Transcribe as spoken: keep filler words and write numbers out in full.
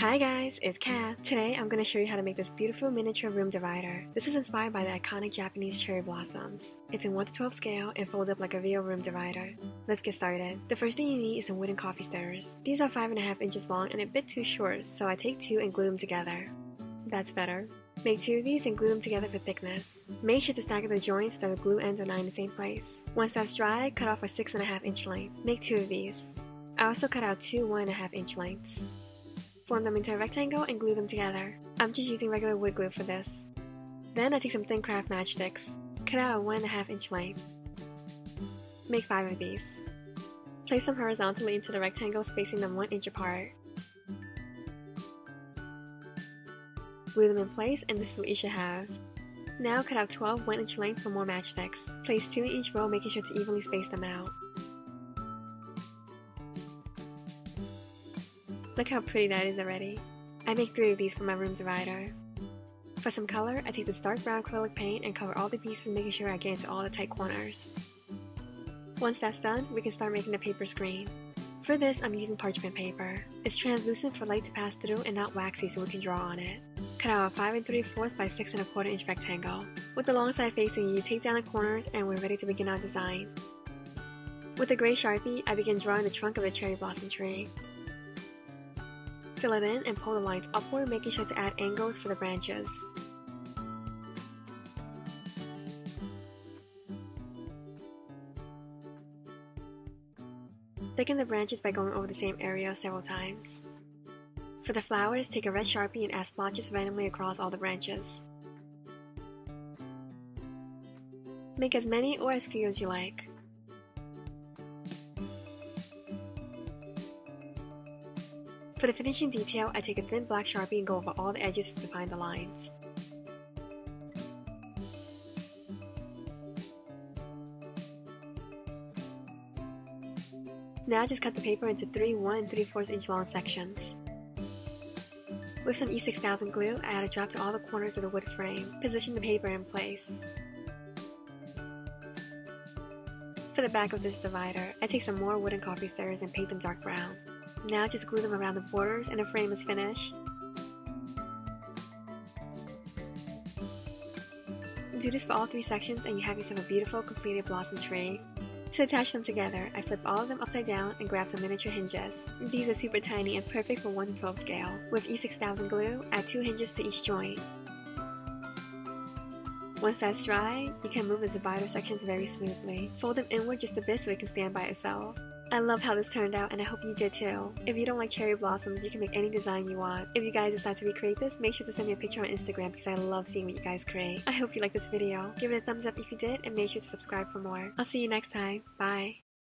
Hi guys, it's Kat. Today I'm going to show you how to make this beautiful miniature room divider. This is inspired by the iconic Japanese cherry blossoms. It's in one to twelve scale and folds up like a real room divider. Let's get started. The first thing you need is some wooden coffee stirrers. These are five and a half inches long and a bit too short, so I take two and glue them together. That's better. Make two of these and glue them together for thickness. Make sure to stack the joints so the glue ends are not in the same place. Once that's dry, cut off a six and a half inch length. Make two of these. I also cut out two one and a half inch lengths. Form them into a rectangle and glue them together. I'm just using regular wood glue for this. Then I take some thin craft matchsticks. Cut out a one and a half inch length. Make five of these. Place them horizontally into the rectangles, spacing them one inch apart. Glue them in place, and this is what you should have. Now cut out twelve one inch lengths for more matchsticks. Place two in each row, making sure to evenly space them out. Look how pretty that is already. I make three of these for my room divider. For some color, I take this dark brown acrylic paint and cover all the pieces, making sure I get into all the tight corners. Once that's done, we can start making the paper screen. For this, I'm using parchment paper. It's translucent for light to pass through and not waxy, so we can draw on it. Cut out a five and three fourths by six and a quarter inch rectangle. With the long side facing you, tape down the corners and we're ready to begin our design. With a gray Sharpie, I begin drawing the trunk of the cherry blossom tree. Fill it in and pull the lines upward, making sure to add angles for the branches. Thicken the branches by going over the same area several times. For the flowers, take a red Sharpie and add splotches randomly across all the branches. Make as many or as few as you like. For the finishing detail, I take a thin black Sharpie and go over all the edges to define the lines. Now just cut the paper into three one and three fourths inch long sections. With some E six thousand glue, I add a drop to all the corners of the wood frame. Position the paper in place. For the back of this divider, I take some more wooden coffee stirrers and paint them dark brown. Now just glue them around the borders and the frame is finished. Do this for all three sections and you have yourself a beautiful completed blossom tree. To attach them together, I flip all of them upside down and grab some miniature hinges. These are super tiny and perfect for one to twelve scale. With E six thousand glue, add two hinges to each joint. Once that's dry, you can move the divider sections very smoothly. Fold them inward just a bit so it can stand by itself. I love how this turned out and I hope you did too. If you don't like cherry blossoms, you can make any design you want. If you guys decide to recreate this, make sure to send me a picture on Instagram because I love seeing what you guys create. I hope you liked this video. Give it a thumbs up if you did and make sure to subscribe for more. I'll see you next time. Bye!